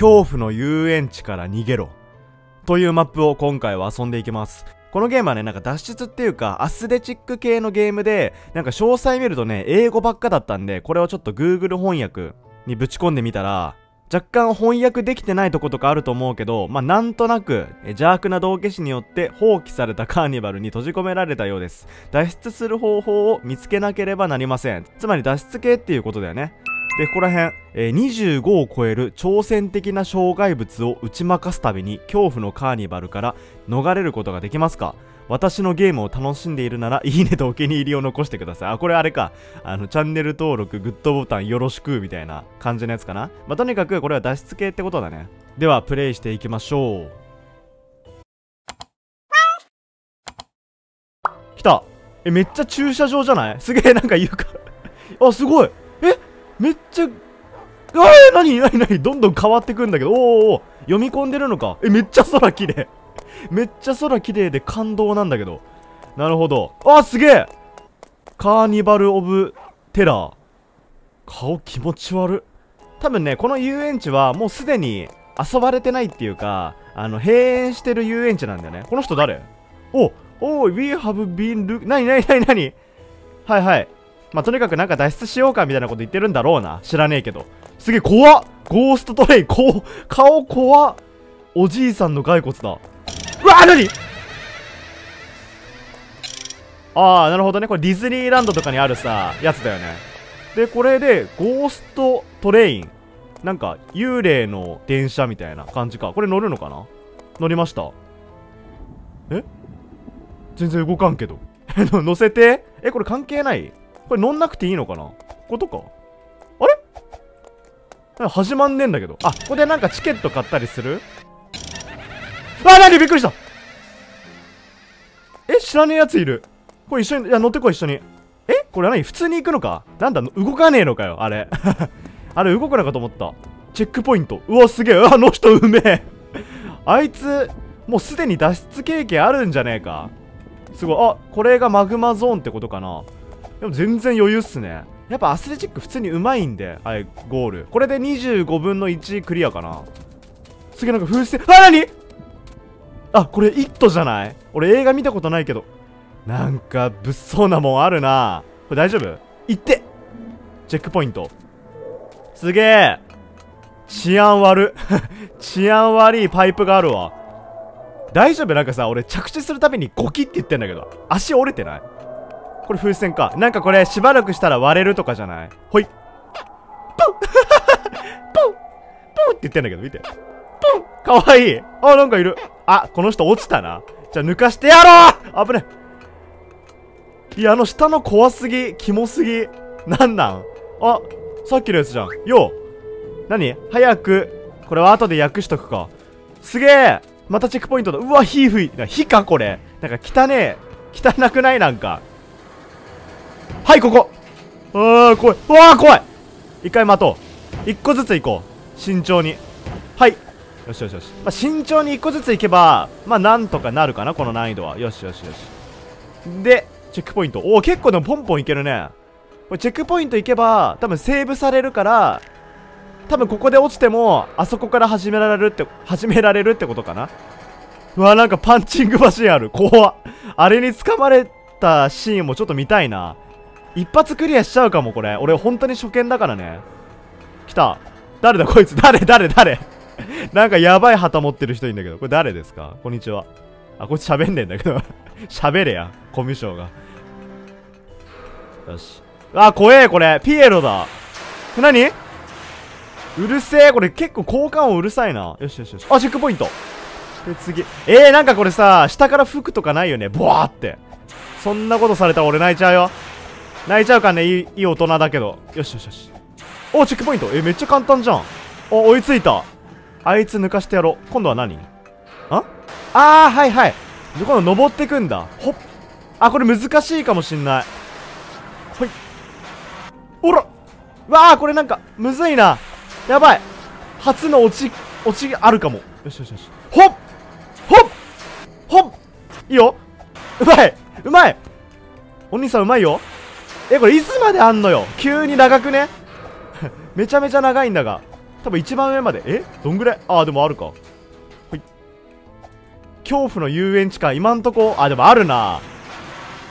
恐怖の遊園地から逃げろというマップを今回は遊んでいきます。このゲームはね、なんか脱出っていうかアスレチック系のゲームで、なんか詳細見るとね、英語ばっかだったんで、これをちょっと Google 翻訳にぶち込んでみたら、若干翻訳できてないとことかあると思うけど、まあなんとなく邪悪な道化師によって放棄されたカーニバルに閉じ込められたようです。脱出する方法を見つけなければなりません。つまり脱出系っていうことだよね。で、ここら辺、25を超える挑戦的な障害物を打ち負かすたびに恐怖のカーニバルから逃れることができますか？私のゲームを楽しんでいるならいいねとお気に入りを残してください。あ、これあれか。チャンネル登録、グッドボタンよろしくみたいな感じのやつかな。まあ、とにかくこれは脱出系ってことだね。では、プレイしていきましょう。来た。え、めっちゃ駐車場じゃない？すげえ、なんか床。あ、すごい。え？めっちゃ、なにどんどん変わってくんだけど、おー、読み込んでるのか。え、めっちゃ空綺麗。めっちゃ空綺麗で感動なんだけど。なるほど。あ、すげえ。カーニバル・オブ・テラー。顔気持ち悪。多分ね、この遊園地はもうすでに遊ばれてないっていうか、閉園してる遊園地なんだよね。この人誰？おい、we have been look、なにはいはい。まあ、とにかくなんか脱出しようかみたいなこと言ってるんだろうな。知らねえけど。すげえ、怖っ！ゴーストトレイン、顔怖っ！おじいさんの骸骨だ。うわぁ、なに？あー、なるほどね。これディズニーランドとかにあるさ、やつだよね。で、これで、ゴーストトレイン。なんか、幽霊の電車みたいな感じか。これ乗るのかな？乗りました。え？全然動かんけど。乗せて？え、これ関係ない？これ乗んなくていいのかな？こことか。あれ？なんか始まんねえんだけど。あ、ここでなんかチケット買ったりする？あ、なに？びっくりした。え、知らねえやついる。これ一緒に、いや、乗ってこい、一緒に。え？これ何？普通に行くのか？なんだ、動かねえのかよ、あれ。あれ、動くのかと思った。チェックポイント。うわ、すげえ。あの人、うめえ。あいつ、もうすでに脱出経験あるんじゃねえか。すごい。あ、これがマグマゾーンってことかな。でも全然余裕っすね。やっぱアスレチック普通にうまいんで。はい、ゴール。これで25分の1クリアかな。すげえ、なんか風船。あ、なに？あ、これイットじゃない？俺映画見たことないけど。なんか物騒なもんあるな。これ大丈夫？行ってチェックポイント。すげえ。治安悪。治安悪いパイプがあるわ。大丈夫？なんかさ、俺着地するたびにゴキって言ってんだけど。足折れてない？これ風船か。なんかこれしばらくしたら割れるとかじゃない？ほい。プンプンプンって言ってんだけど、見て。プンかわいい。あ、なんかいる。あ、この人落ちたな。じゃあ抜かしてやろう！危ねえ。いや、下の怖すぎ、キモすぎ。なんなん？あ、さっきのやつじゃん。よう。なに？早く。これは後で訳しとくか。すげえ！またチェックポイントだ。うわ、火吹い。火かこれ。なんか汚え。汚くないなんか。はい、ここ。ああ、怖い。うわあ、怖い。一回待とう。一個ずつ行こう。慎重に。はい。よしよしよし。まあ、慎重に一個ずつ行けば、まあ、なんとかなるかな、この難易度は。よしよしよし。で、チェックポイント。おお、結構でもポンポンいけるね。これチェックポイント行けば、多分セーブされるから、多分ここで落ちても、あそこから始められるってことかな。うわ、なんかパンチングマシンある。怖っ。あれに掴まれたシーンもちょっと見たいな。一発クリアしちゃうかも、これ。俺、本当に初見だからね。来た。誰だ、こいつ。誰なんか、やばい旗持ってる人いるんだけど。これ、誰ですか？こんにちは。あ、こいつ喋んねえんだけど。喋れや。コミュ障が。よし。あ、怖え、これ。ピエロだ。何？うるせえ。これ、結構、効果音うるさいな。よしよしよし。あ、チェックポイント。で、次。なんかこれさ、下から吹くとかないよね。ボワーって。そんなことされたら俺泣いちゃうよ。泣いちゃうかね、いい大人だけど。よしよしよし。お、チェックポイント。めっちゃ簡単じゃん。お、追いついた。あいつ抜かしてやろう。今度は何？あー、はいはい。で、今度登ってくんだ。ほっ。あ、これ難しいかもしんない。ほい。おら！わあ、これなんか、むずいな。やばい。初の落ちあるかも。よしよしよし。ほっ！ほっ！いいよ。うまいお兄さんうまいよ。これいつまであんのよ。急に長くね。めちゃめちゃ長いんだが。多分一番上まで。え、どんぐらい、ああ、でもあるか。はい。恐怖の遊園地か。今んとこ、あ、でもあるな。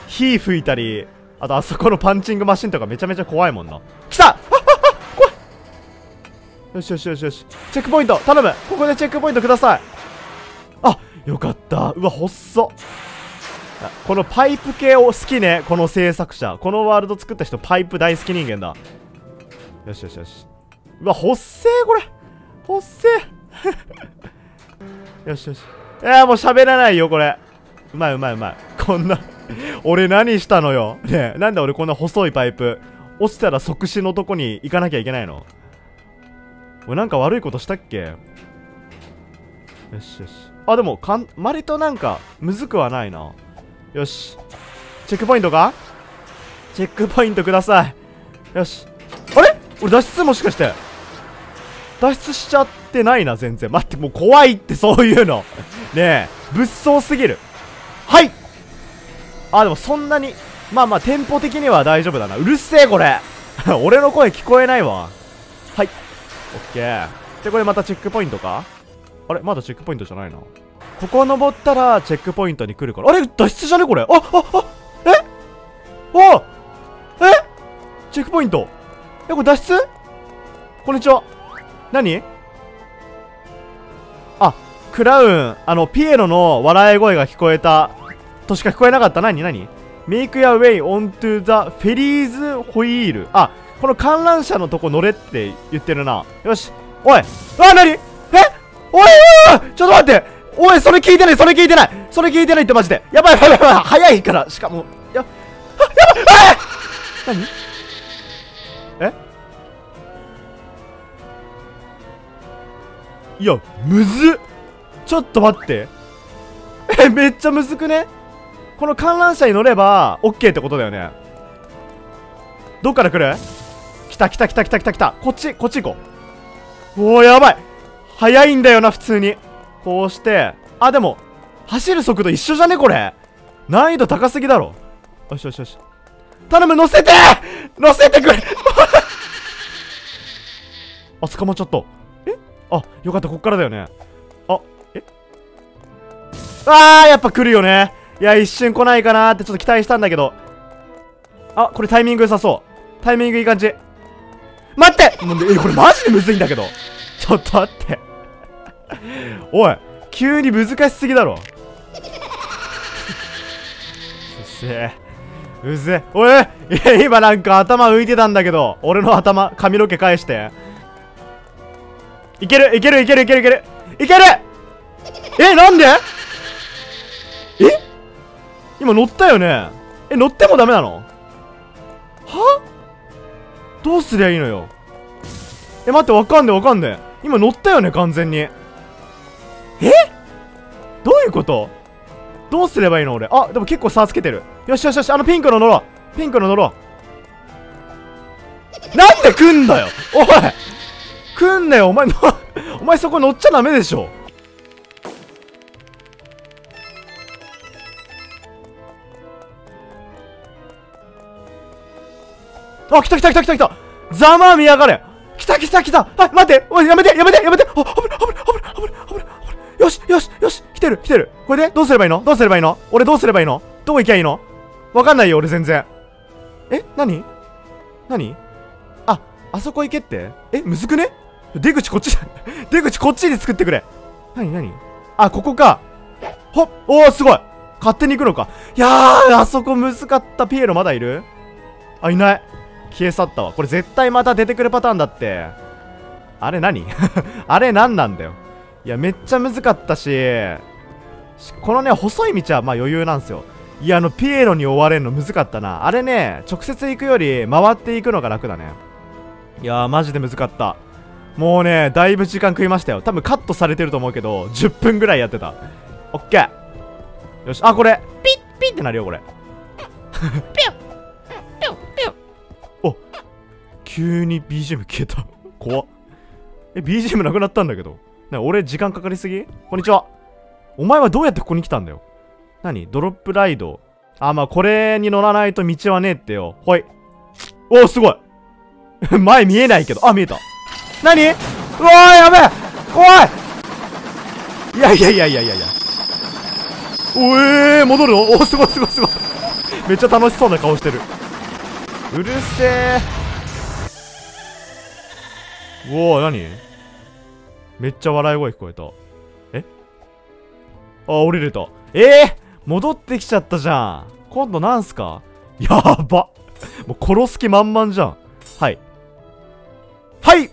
火吹いたり、あとあそこのパンチングマシンとかめちゃめちゃ怖いもんな。来た、あっあっあっ、怖い。よしよしよしよし、チェックポイント頼む。ここでチェックポイントください。あ、よかった。うわ、細っ。このパイプ系を好きね、この制作者。このワールド作った人、パイプ大好き人間だ。よしよしよし。うわ、ほっせー、これほっせーよしよし。いや、もう喋らないよ、これ。うまいうまいうまい。こんな俺何したのよ。ねえ、なんで俺こんな細いパイプ、落ちたら即死のとこに行かなきゃいけないの。俺なんか悪いことしたっけ。よしよし。あ、でも割となんかむずくはないな。よし、チェックポイントか。チェックポイントください。よし。あれ、俺脱出、もしかして脱出しちゃってないな、全然。待って、もう怖いって、そういうのねえ、物騒すぎる。はい。あ、でもそんなに、まあまあテンポ的には大丈夫だな。うるせえ、これ俺の声聞こえないわ。はい、オッケー。で、これまたチェックポイントか。あれ、まだチェックポイントじゃないな。ここ登ったらチェックポイントに来るから。あれ、脱出じゃねこれ。あああ、えあ、え、チェックポイント、え、これ脱出。こんにちは。何、あ、クラウン、ピエロの笑い声が聞こえたとしか聞こえなかった。何何、メイクやウェイオントゥザフェリーズホイール。あ、この観覧車のとこ乗れって言ってるな。よし、おい、あ、何、え、おいおい、ちょっと待って、おい、それ聞いてない、それ聞いてない、それ聞いてないって、マジでやばいやばいやばい、早いから。しかも、やばい、えっ、何、え、いや、むずっ、ちょっと待って、え、めっちゃむずくね。この観覧車に乗れば OK ってことだよね。どっから来る。来た来た来た来た来た来た、こっちこっち行こう。おー、やばい、早いんだよな、普通に。こうして、あ、でも走る速度一緒じゃねこれ。難易度高すぎだろ。よしよしよし、頼む、乗せて乗せてくれあ、捕まっちゃった。え、あ、よかった、こっからだよね。あ、え、あー、やっぱ来るよね。いや、一瞬来ないかなーってちょっと期待したんだけど。あ、これタイミング良さそう。タイミングいい感じ。待って、なんで、え、これマジでむずいんだけど、ちょっと待っておい、急に難しすぎだろうっせえ、うぜえ、おい、いや、今なんか頭浮いてたんだけど、俺の頭、髪の毛返して。いけるいけるいけるいけるいけるいける。え、なんで、え、今乗ったよね。え、乗ってもダメなの。は、どうすりゃいいのよ。え、待って、わかんねえわかんねえ、今乗ったよね、完全に。え、どういうこと、どうすればいいの俺。あ、でも結構差つけてる。よしよしよし、ピンクの乗ろう、ピンクの乗ろう。なんで来んだよ、おい、来んなよお前お前そこ乗っちゃダメでしょ。あ、来た来た来た来た来た、ざまあ見やがれ。来た来た来た、はい、待って、おい、やめてやめてやめて、あ、危ない危ない危ない危ない。よしよしよし、来てる来てる。これでどうすればいいの、どうすればいいの俺、どうすればいいの、どこ行きゃいいの、わかんないよ俺全然。え、何何、あ、あそこ行けって。え、むずくね、出口こっち出口こっちで作ってくれ。何何、あ、ここか。ほっ、おー、すごい、勝手に行くのか。いやー、あそこむずかった。ピエロまだいる。あ、いない、消え去ったわ。これ絶対また出てくるパターンだって。あれ何あれ何なんだよ。いや、めっちゃむずかったし、このね、細い道はまあ余裕なんですよ。いや、ピエロに追われるのむずかったな。あれね、直接行くより回っていくのが楽だね。いやー、マジでむずかった。もうね、だいぶ時間食いましたよ。多分カットされてると思うけど、10分ぐらいやってた。オッケー。よし、あ、これピッピッってなるよ、これピュッピュッピュッ。お、急に BGM 消えた怖っ。え、BGM なくなったんだけど。な、俺時間かかりすぎ。こんにちは。お前はどうやってここに来たんだよ。何、ドロップライド。あ、まあこれに乗らないと道はねえってよ。ほい。おお、すごい前見えないけど、あ、見えた。何、うわー、やべえ、怖い。いやいやいやいやいやいや、おえー、戻るの。おお、すごいすごいすごいめっちゃ楽しそうな顔してる。うるせえ。おお、何、めっちゃ笑い声聞こえた。え、あ、降りれた。戻ってきちゃったじゃん。今度なんすか。やばもう殺す気満々じゃん。はいはい、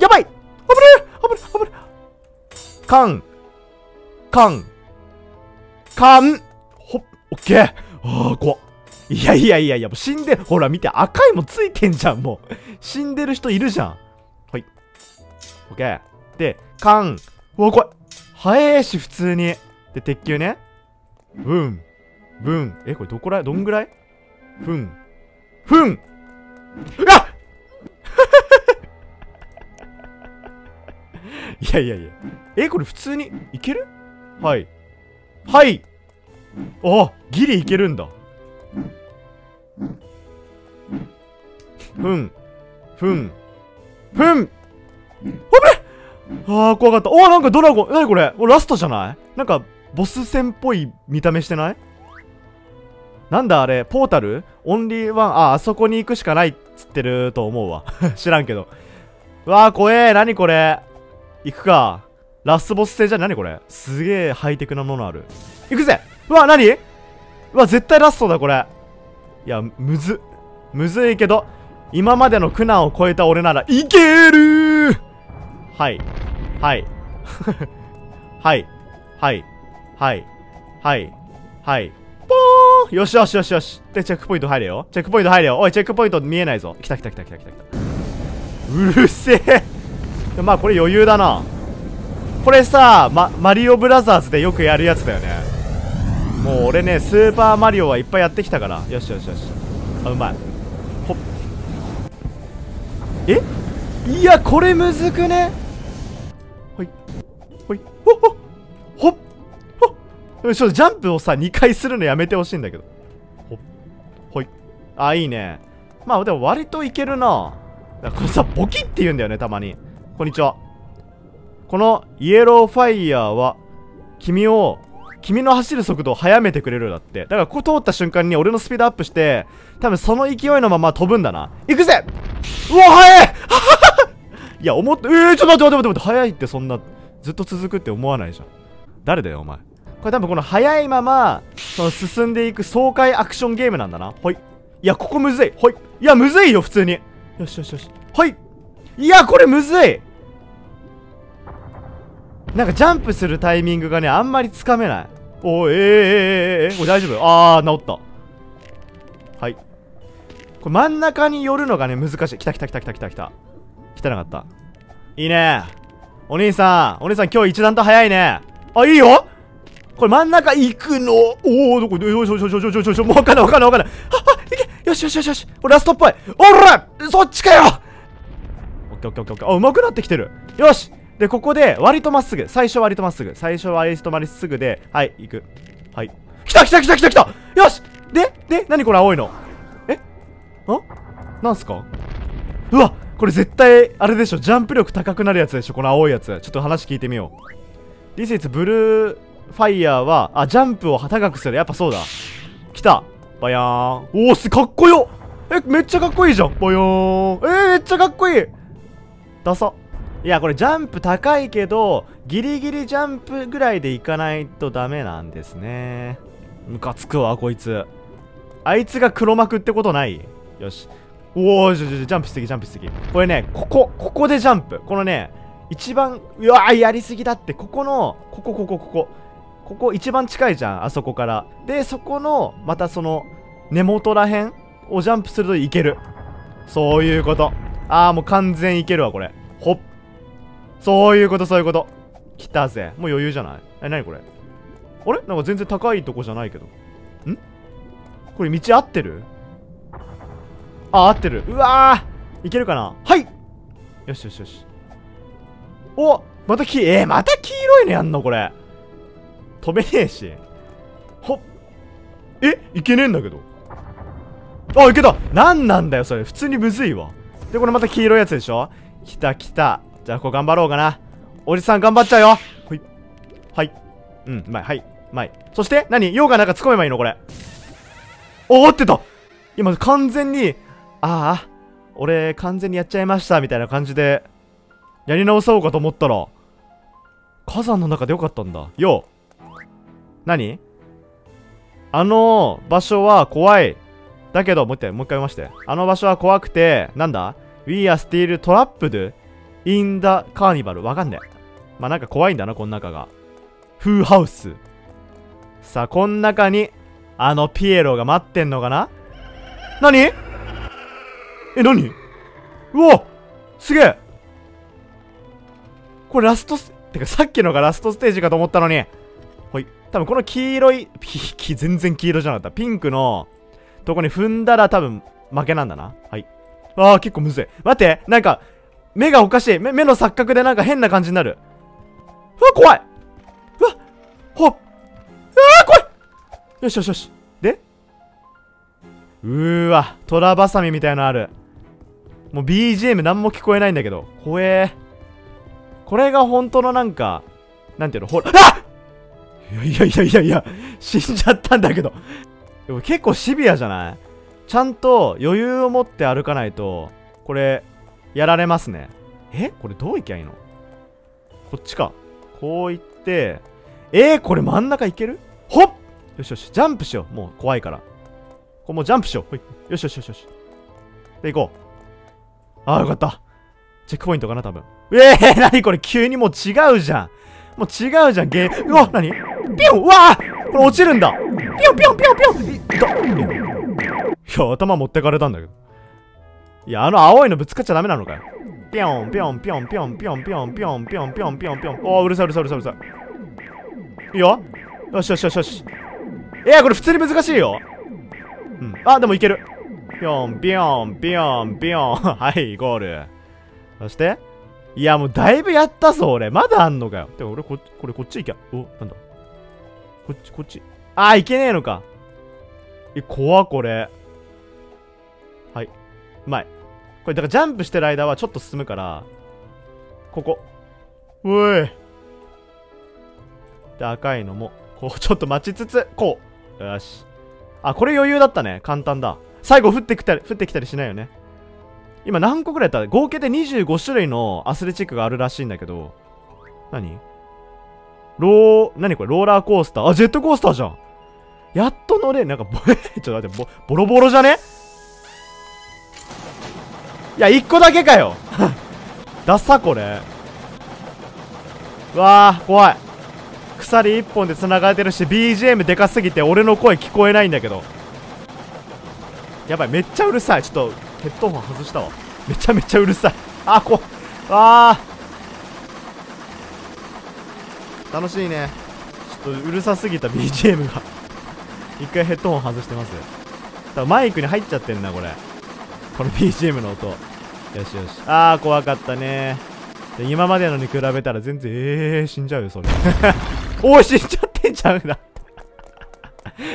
やばい、危ねえ、カンほっ、オッケー。ああ、怖っ。いやいやいやいや、もう死んでる。ほら見て、赤いもついてんじゃん。もう死んでる人いるじゃん。はい、オッケー。で、カン、うわ、怖い。早えし普通に。で、鉄球ね。ブンブン、え、これどんぐらい。フン、うわっいやいやいや、え、これ普通にいける。はいはい、あ、ギリいけるんだ。ふん、危ねえ。ああ、怖かった。お、なんかドラゴン、なにこれ。ラストじゃない。なんかボス戦っぽい見た目してない。なんだあれ、ポータルオンリーワン。あそこに行くしかないっつってると思うわ知らんけど。うわー、怖えー。なにこれ、行くか。ラスボス戦じゃん。なにこれ、すげえハイテクなものある。行くぜ。うわ、なに、うわ、絶対ラストだこれ。いや、むずいけど、今までの苦難を超えた俺ならいけるー。はいはいはいはいはいはいはい、ポーン。よしよしよしよし。で、チェックポイント入れよ。おい、チェックポイント見えないぞ。来た。うるせえまあこれ余裕だな。これさ、マリオブラザーズでよくやるやつだよね。もう俺ね、スーパーマリオはいっぱいやってきたから。よしよしよし。あ、うまい。ほっ、え、いや、これむずくね。ほいほい、ほっ、ちょっとジャンプをさ2回するのやめてほしいんだけど。ほっほい、あ、いいね。まあでも割といけるな。これさ、ボキって言うんだよね、たまに。こんにちは。このイエローファイヤーは君の走る速度を速めてくれる。だって、だからここ通った瞬間に俺のスピードアップして、多分その勢いのまま飛ぶんだな。行くぜ。うわ、速いいや、思って、ちょっと待って待って、速いってそんなずっと続くって思わないじゃん。誰だよお前。これ多分この速いままその進んでいく爽快アクションゲームなんだな。ほい。いや、ここむずい。ほい。いや、むずいよ普通に。よしよしよし。はい。いや、これむずい。なんかジャンプするタイミングがね、あんまりつかめない。おー、これ大丈夫。あー、治った。はい、これ真ん中に寄るのがね難しい。来た。汚かった。いいね、お兄さん今日一段と早いね。あ、いいよ。これ真ん中行くの。おお、どこ、よし、もうわかんない。よし、これラストっぽい。おら、そっちかよ。オッケー。あ、うまくなってきてる。よし。で、ここで割とまっすぐ。最初は割とまっすぐで、はい、行く。はい。来た。よし。で、何これ青いの。え？なんすか？うわ、これ絶対あれでしょ。ジャンプ力高くなるやつでしょ。この青いやつ。ちょっと話聞いてみよう。This is Blue Fire は、あ、ジャンプを高くする。やっぱそうだ。来た。バヤーン。おー、かっこよ。え、めっちゃかっこいいじゃん。バヤーン。めっちゃかっこいい。ダサ。いや、これジャンプ高いけど、ギリギリジャンプぐらいでいかないとダメなんですね。ムカつくわ、こいつ。あいつが黒幕ってことない？よし。おー、ジャンプしすぎ。これね、ここでジャンプ。このね、一番、うわー、やりすぎだって。ここ一番近いじゃん、あそこから。で、そこのまたその根元らへんをジャンプするといける。そういうこと。ああ、もう完全いけるわこれ。ほっ、そういうこと。来たぜ。もう余裕じゃない？え、なにこれ。あれ、なんか全然高いとこじゃないけど。んこれ道合ってる？あ、合ってる。うわー、いけるかな。はい。よし。お、またまた黄色いのやんのこれ。飛べねえし。ほっ、え、いけねえんだけど。あ、いけた。なんだよそれ、普通にむずいわ。で、これまた黄色いやつでしょ。来た。じゃあこう頑張ろうかな。おじさん頑張っちゃうよ。ほい。はい。うん、うまい。はい。うまい。そして、何？用がなんか突っ込めばいいのこれ。おーってと今完全に、ああ、俺完全にやっちゃいました、みたいな感じで、やり直そうかと思ったら、火山の中でよかったんだ。よう。何？あの場所は怖い。だけど、もう一回読まして。あの場所は怖くて、なんだ？ We are still trapped in the carnival。わかんねえ。まあなんか怖いんだな、この中が。フーハウス。さあ、この中に、あのピエロが待ってんのかな？何？え、何？うわ！すげえ！これラストてかさっきのがラストステージかと思ったのに。ほい。多分この黄色い、全然黄色じゃなかった。ピンクのとこに踏んだら多分負けなんだな。はい。ああ、結構むずい。待って、なんか、目がおかしい。目の錯覚でなんか変な感じになる。うわ、怖い。うわ、ほっ。うわ、怖い。よしよしよし。で？うーわ、トラバサミみたいのある。もう BGM なんも聞こえないんだけど。怖えー。これが本当のなんか、なんていうの、ほら、あっ！いやいやいやいや、死んじゃったんだけど。でも結構シビアじゃない？ちゃんと余裕を持って歩かないと、これ、やられますね。え？これどう行きゃいいの？こっちか。こう行って、これ真ん中行ける？ほっ！よしよし、ジャンプしよう。もう怖いから。これもうジャンプしよう。ほい。よしよしよしよし。で、行こう。ああ、よかった。チェックポイントかな、多分。なにこれ急にもう違うじゃん。もう違うじゃん、ゲー。うわ、なにピョン、うわーこれ落ちるんだ。ピョンピョンピョンピョン。いや、頭持ってかれたんだけど。いや、あの青いのぶつかっちゃダメなのかよ。ピョンピョンピョンピョンピョンピョンピョンピョンピョンピョンピョン。おー、うるさいうるさいうるさいうるさい。いいよ。よしよしよしよし。これ普通に難しいよ。うん。あ、でもいける。ピョンピョンピョンピョン。はい、ゴール。そして、いや、もうだいぶやったぞ、俺。まだあんのかよ。でも俺、こっち行きゃ。お、なんだ。こっち。あー、行けねえのか。怖、これ。はい。うまい。これ、だからジャンプしてる間はちょっと進むから、ここ。おい。で、赤いのも、こう、ちょっと待ちつつ、こう。よし。あ、これ余裕だったね。簡単だ。最後、降ってきたりしないよね。今何個くらいやった？合計で25種類のアスレチックがあるらしいんだけど。何？何これ？ローラーコースター。あ、ジェットコースターじゃん。やっと乗れ。なんか、ちょっと待って、ボロボロじゃね？いや、1個だけかよ。ダサこれ。うわー、怖い。鎖1本で繋がれてるし、BGM でかすぎて俺の声聞こえないんだけど。やばい、めっちゃうるさい。ちょっと。ヘッドホン外したわ。めちゃめちゃうるさい。あ、こあー楽しいね。ちょっとうるさすぎた BGM が一回ヘッドホン外してます。多分マイクに入っちゃってんな、これ。この BGM の音。よしよし。あー、怖かったね。で今までのに比べたら全然、死んじゃうよ、それ。おい、死んじゃってんちゃうな。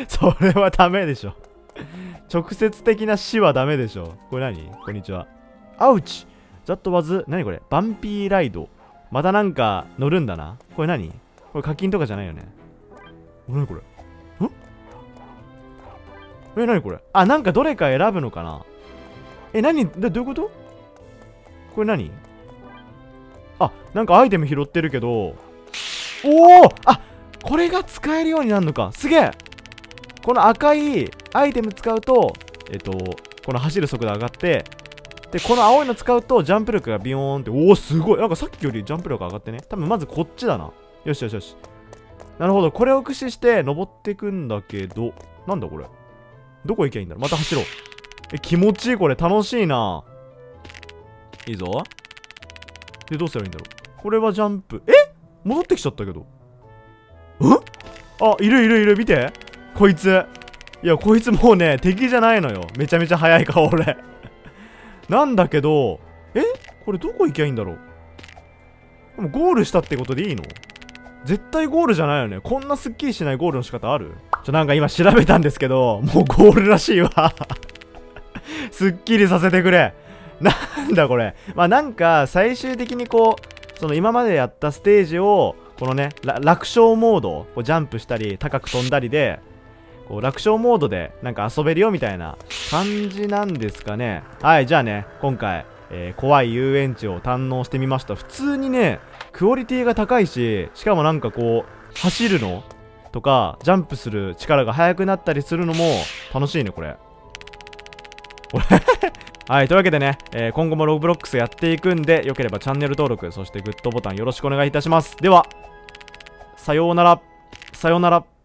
それはダメでしょ。直接的な死はダメでしょ。これ何？こんにちは。アウチ！That was、何これ？バンピーライド。またなんか乗るんだな。これ何？これ課金とかじゃないよね。何これ？ん？何これ？あ、なんかどれか選ぶのかな？何？どういうこと？これ何？あ、なんかアイテム拾ってるけど。おお！あ、これが使えるようになるのか。すげえ！この赤いアイテム使うと、この走る速度上がって、で、この青いの使うと、ジャンプ力がビヨーンって、おお、すごい。なんかさっきよりジャンプ力上がってね。多分まずこっちだな。よしよしよし。なるほど。これを駆使して、登っていくんだけど、なんだこれ。どこ行けばいいんだろう。また走ろう。気持ちいいこれ。楽しいな。いいぞ。で、どうすればいいんだろう。これはジャンプ。戻ってきちゃったけど。ん？あ、いる、見て。こいつ。いや、こいつもうね、敵じゃないのよ。めちゃめちゃ速い顔、俺。なんだけど、これどこ行きゃいいんだろう。でもゴールしたってことでいいの？絶対ゴールじゃないよね。こんなスッキリしないゴールの仕方ある？なんか今調べたんですけど、もうゴールらしいわ。スッキリさせてくれ。なんだこれ。まあなんか最終的にこうその今までやったステージをこのね楽勝モードをジャンプしたり高く飛んだりでこう楽勝モードでなんか遊べるよみたいな感じなんですかね。はい、じゃあね今回、怖い遊園地を堪能してみました。普通にねクオリティが高いし、しかもなんかこう走るのとかジャンプする力が速くなったりするのも楽しいねこれ。はい、というわけでね、今後もロブロックスやっていくんで、良ければチャンネル登録、そしてグッドボタンよろしくお願いいたします。では、さようなら、さようなら。